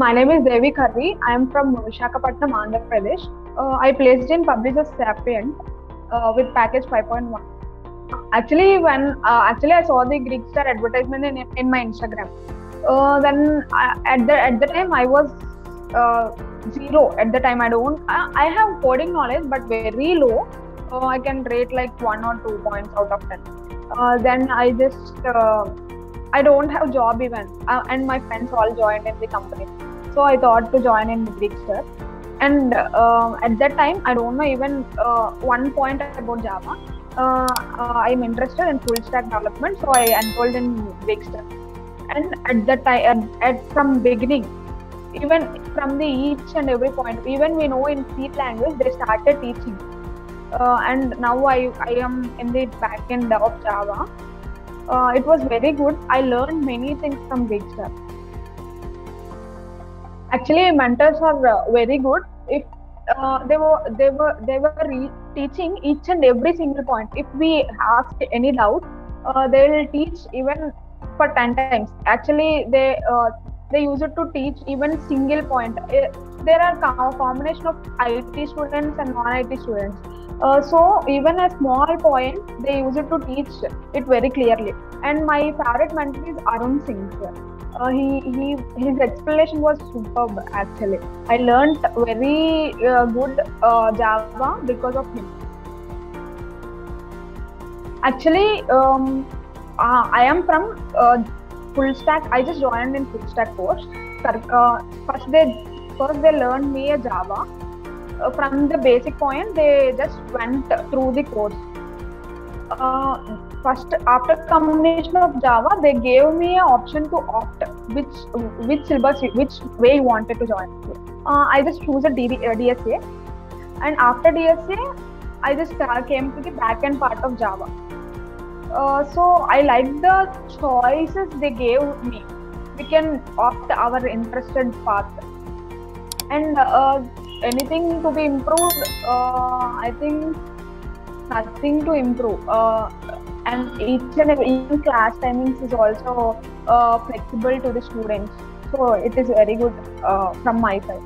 My name is Devi Karri. I am from Visakhapatnam, Andhra Pradesh. I placed in Publicis Sapient with package 5.1. Actually, I saw the Geekster advertisement in my Instagram. Then at the time I was zero. At the time I have coding knowledge but very low. I can rate like 1 or 2 points out of 10. Then I don't have job even, and my friends all joined in the company. So I thought to join in Geekster, and at that time I don't know even 1 point about Java. I'm interested in full-stack development, so I enrolled in Geekster. And at that time, from beginning, even from the each and every point, even we know in C language they started teaching. And now I am in the backend of Java. It was very good. I learned many things from Geekster. Actually, mentors are very good. If they were teaching each and every single point. If we asked any doubt, they will teach even for 10 times. Actually, they used it to teach even single point. There are a combination of IT students and non-IT students. So even a small point, they use it to teach it very clearly. And my favorite mentor is Arun Singh. His explanation was superb actually. I learnt very good Java because of him. Actually, I am from full stack. I just joined in full stack course. First they learned me a Java. From the basic point, they just went through the course. First, after combination of Java, they gave me an option to opt which syllabus, which way you wanted to join. I just chose a DSA, and after DSA, I just came to the backend part of Java. So I liked the choices they gave me. We can opt our interested path, and anything to be improved, I think nothing to improve, and each and every class timings is also flexible to the students, so it is very good from my side.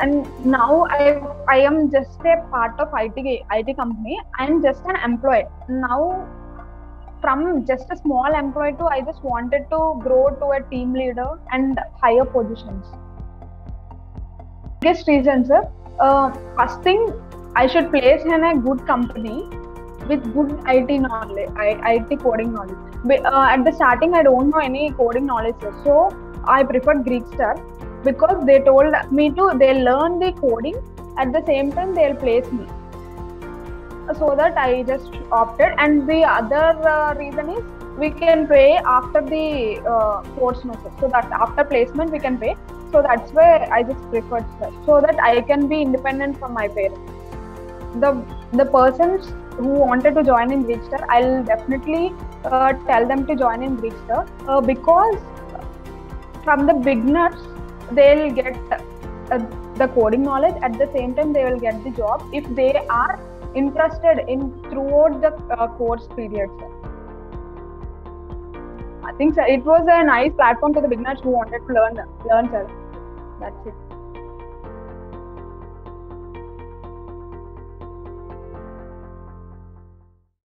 And now I am just a part of IT company. I am just an employee. Now from just a small employee to I just wanted to grow to a team leader and higher positions. Biggest reason, sir. First thing, I should place in a good company with good IT knowledge, IT coding knowledge. But, at the starting, I don't know any coding knowledge, sir. So I preferred Geekster because they told me to. They learn the coding at the same time they'll place me. So that I just opted. And the other reason is we can pay after the course, so that after placement we can pay. So that's why I just preferred her, so that I can be independent from my parents. The persons who wanted to join in Geekster, I'll definitely tell them to join in Geekster because from the beginners they'll get the coding knowledge. At the same time, they will get the job if they are interested in throughout the course period. I think so. It was a nice platform for the beginners who wanted to learn. That's it.